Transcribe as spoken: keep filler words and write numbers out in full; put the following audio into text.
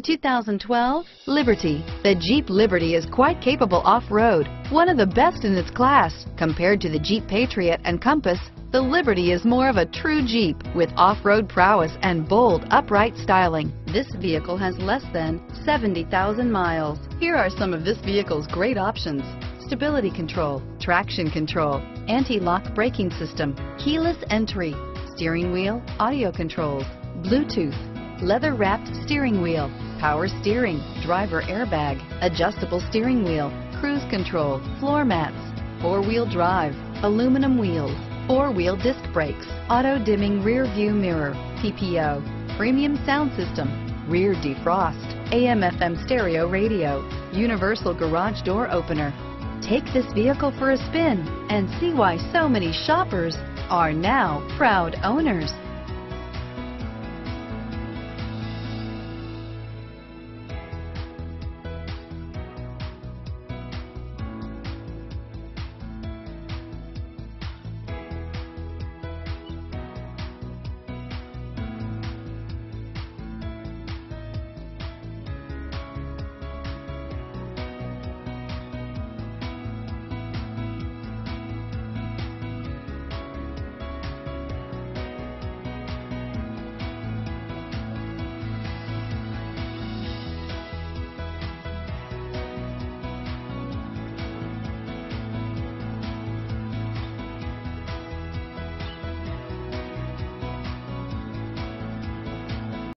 two thousand twelve Liberty. The Jeep Liberty is quite capable off-road, one of the best in its class. Compared to the Jeep Patriot and Compass, the Liberty is more of a true Jeep with off-road prowess and bold, upright styling. This vehicle has less than seventy thousand miles. Here are some of this vehicle's great options: stability control, traction control, anti-lock braking system, keyless entry, steering wheel audio controls, Bluetooth, leather-wrapped steering wheel, power steering, driver airbag, adjustable steering wheel, cruise control, floor mats, four-wheel drive, aluminum wheels, four-wheel disc brakes, auto-dimming rear-view mirror, P P O, premium sound system, rear defrost, A M F M stereo radio, universal garage door opener. Take this vehicle for a spin and see why so many shoppers are now proud owners.